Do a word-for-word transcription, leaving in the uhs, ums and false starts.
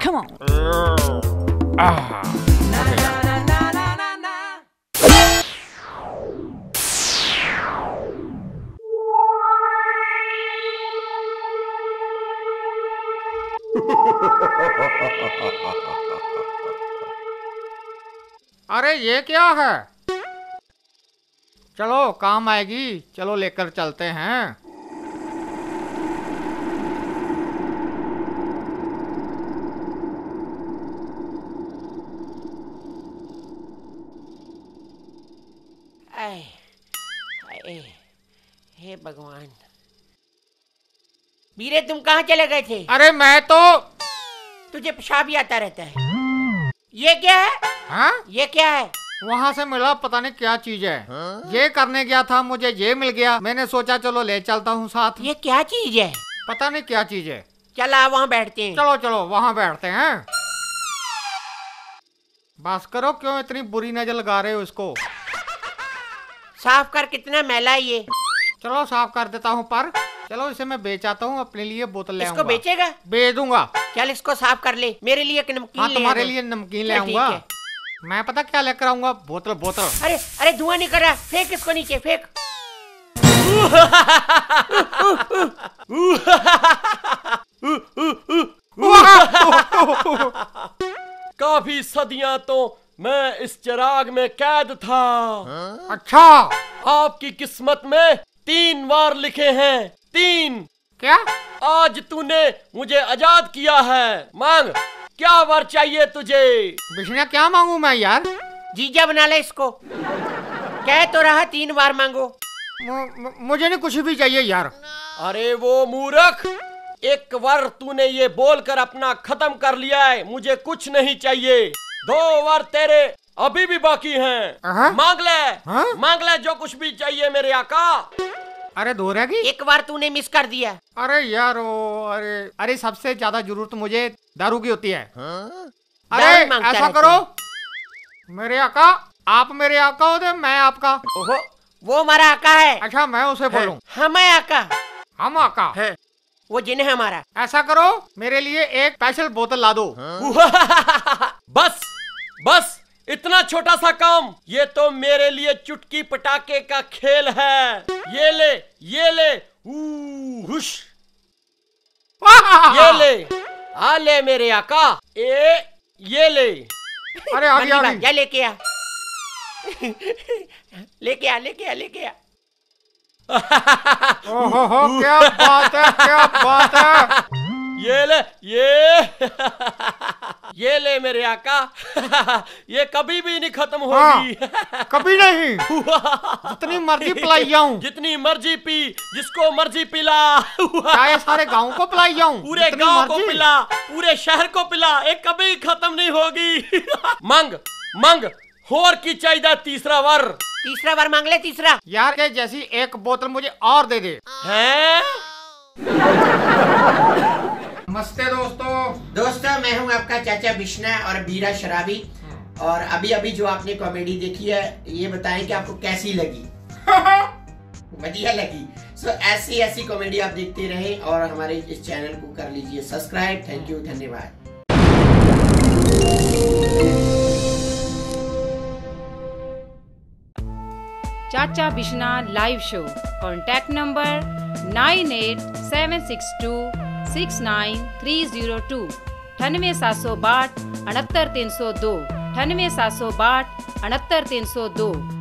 Come on. Ah. Okay. अरे ये क्या है? चलो काम आएगी, चलो लेकर चलते हैं। हे भगवान, बीरे तुम कहाँ चले गए थे? अरे मैं तो, तुझे पेशाब ही आता रहता है। ये क्या है? हाँ? ये क्या है? वहाँ से मिला पता नहीं क्या चीज है। हाँ? ये करने गया था, मुझे ये मिल गया, मैंने सोचा चलो ले चलता हूँ साथ। ये क्या चीज है? पता नहीं क्या चीज है। चला वहाँ बैठते हैं। चलो चलो वहाँ बैठते हैं। बस करो, क्यों इतनी बुरी नजर लगा रहे हो इसको? साफ कर, कितना मैला है ये। चलो साफ कर देता हूँ, पर चलो इसे मैं बेचाता हूँ, अपने लिए बोतल ले आऊंगा। इसको बेचेगा? बेच दूंगा। चल इसको साफ कर ले, मेरे लिए नमकीन। हाँ, तुम्हारे लिए नमकीन ले आऊंगा। मैं पता क्या लेकर आऊंगा? बोतल बोतल। अरे अरे धुआं नहीं कर रहा, फेंक इसको नीचे, फेंक। काफी सदियाँ तो मैं इस चिराग में कैद था। हाँ? अच्छा, आपकी किस्मत में तीन वार लिखे हैं, तीन। क्या? आज तूने मुझे आजाद किया है, मांग क्या वर चाहिए तुझे? बिश्ना क्या मांगू मैं यार? जीजा बना ले इसको। कह तो रहा तीन वार मांगो। मुझे नहीं कुछ भी चाहिए यार। अरे वो मूर्ख, एक वर तूने ये बोलकर अपना खत्म कर लिया है, मुझे कुछ नहीं चाहिए। दो बार तेरे अभी भी बाकी हैं, मांग ले। हाँ? मांग ले जो कुछ भी चाहिए मेरे आका। अरे दोहरा की, एक बार तूने मिस कर दिया। अरे यार ओ, अरे अरे सबसे ज्यादा जरूरत मुझे दारू की होती है। हाँ? अरे ऐसा करो मेरे आका, आप मेरे आका हो तो मैं आपका। ओहो, वो हमारा आका है। अच्छा मैं उसे बोलूँ हमें आका, हम आका है वो जिन्हें हमारा। ऐसा करो मेरे लिए एक स्पेशल बोतल ला दो। बस बस इतना छोटा सा काम, ये तो मेरे लिए चुटकी पटाखे का खेल है। ये ले ये ले, हुश, ये ले, आ ले मेरे आका, ए ये ले। अरे आ गया, जा लेके आ, लेके आ, लेके आ, लेके आ। ओहो हो, क्या बात है, क्या बात है। ये ले ये, ये ले मेरे आका, ये कभी भी नहीं खत्म होगी। हाँ, कभी नहीं। जितनी मर्जी पिलाई जाऊं, जितनी मर्जी पी, जिसको मर्जी पिला, चाहे सारे गांव को पिलाई जाऊं, पूरे गांव को पिला, पूरे शहर को पिला, ये कभी खत्म नहीं होगी। मंग मंग होर की चाहिए तीसरा वर। तीसरा वर मांग ले, तीसरा। यार के जैसी एक बोतल मुझे और दे दे। हैं? नमस्ते दोस्तों। दोस्तों मैं हूं आपका चाचा बिश्ना और बीरा शराबी, और अभी अभी जो आपने कॉमेडी देखी है, ये बताएं कि आपको कैसी लगी? बढ़िया लगी। सो so, ऐसी ऐसी कॉमेडी आप देखते रहें और हमारे इस चैनल को कर लीजिए सब्सक्राइब। थैंक यू, धन्यवाद। चाचा Bishna live show. Contact number nine eight seven six two six nine three zero two, अठानवे सात सौ बाठ अठहत्तर तीन सौ दो, अठानवे सात सौ बाठ अठहत्तर तीन सौ दो।